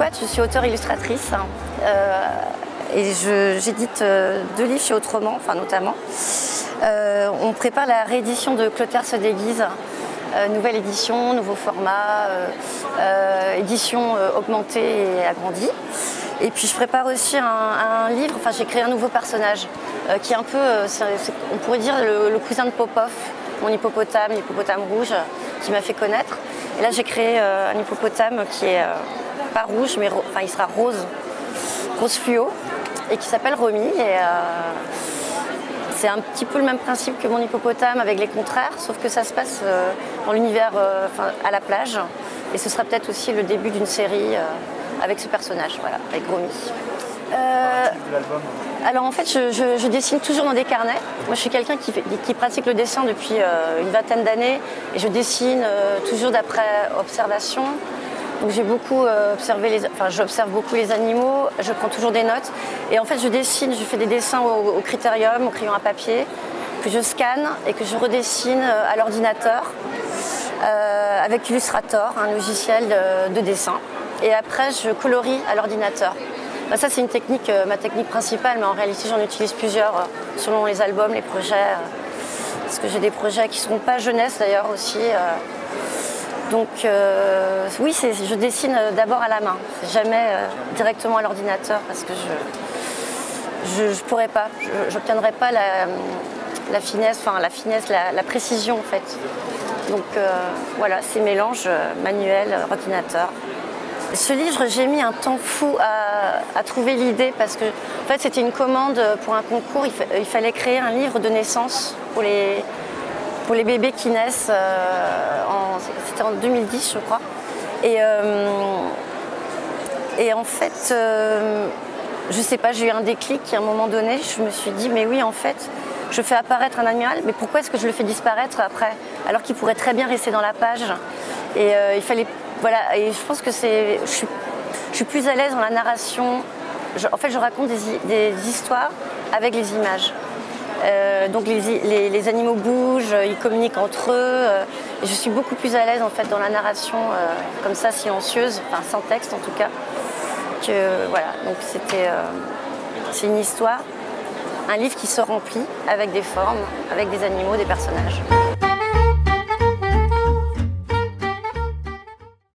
Coat, je suis auteure illustratrice et j'édite deux livres chez Autrement, enfin notamment. On prépare la réédition de Clotaire se déguise, nouvelle édition, nouveau format, édition augmentée et agrandie. Et puis je prépare aussi un livre, enfin j'ai créé un nouveau personnage qui est un peu, on pourrait dire le cousin de Popov, mon hippopotame, l'hippopotame rouge qui m'a fait connaître. Et là j'ai créé un hippopotame qui est pas rouge, mais enfin il sera rose, rose fluo, et qui s'appelle Romy. Et c'est un petit peu le même principe que mon hippopotame avec les contraires, sauf que ça se passe dans l'univers, à la plage. Et ce sera peut-être aussi le début d'une série avec ce personnage, voilà, avec Romy. Alors en fait, je dessine toujours dans des carnets. Moi, je suis quelqu'un qui pratique le dessin depuis une vingtaine d'années et je dessine toujours d'après observation. Donc j'ai beaucoup observé j'observe beaucoup les animaux, je prends toujours des notes et en fait je dessine, je fais des dessins au critérium, au crayon à papier, que je scanne et que je redessine à l'ordinateur avec Illustrator, un logiciel de dessin. Et après je colorie à l'ordinateur. Ben, ça c'est une technique, ma technique principale, mais en réalité j'en utilise plusieurs selon les albums, les projets, parce que j'ai des projets qui ne seront pas jeunesse d'ailleurs aussi. Donc oui, je dessine d'abord à la main, jamais directement à l'ordinateur parce que je ne pourrais pas, je n'obtiendrai pas la finesse, la précision en fait. Donc voilà, c'est mélange manuel, ordinateur. Ce livre, j'ai mis un temps fou à trouver l'idée parce que en fait, c'était une commande pour un concours, il fallait créer un livre de naissance pour les bébés qui naissent, c'était en 2010 je crois. Et en fait, je sais pas, j'ai eu un déclic et à un moment donné, je me suis dit, mais oui en fait, je fais apparaître un animal, mais pourquoi est-ce que je le fais disparaître après, alors qu'il pourrait très bien rester dans la page. Et il fallait, voilà, et je pense que je suis plus à l'aise dans la narration. En fait, je raconte des histoires avec les images. Donc les animaux bougent, ils communiquent entre eux. Et je suis beaucoup plus à l'aise en fait dans la narration comme ça, silencieuse, enfin sans texte en tout cas. Que voilà, donc c'est une histoire, un livre qui se remplit avec des formes, avec des animaux, des personnages.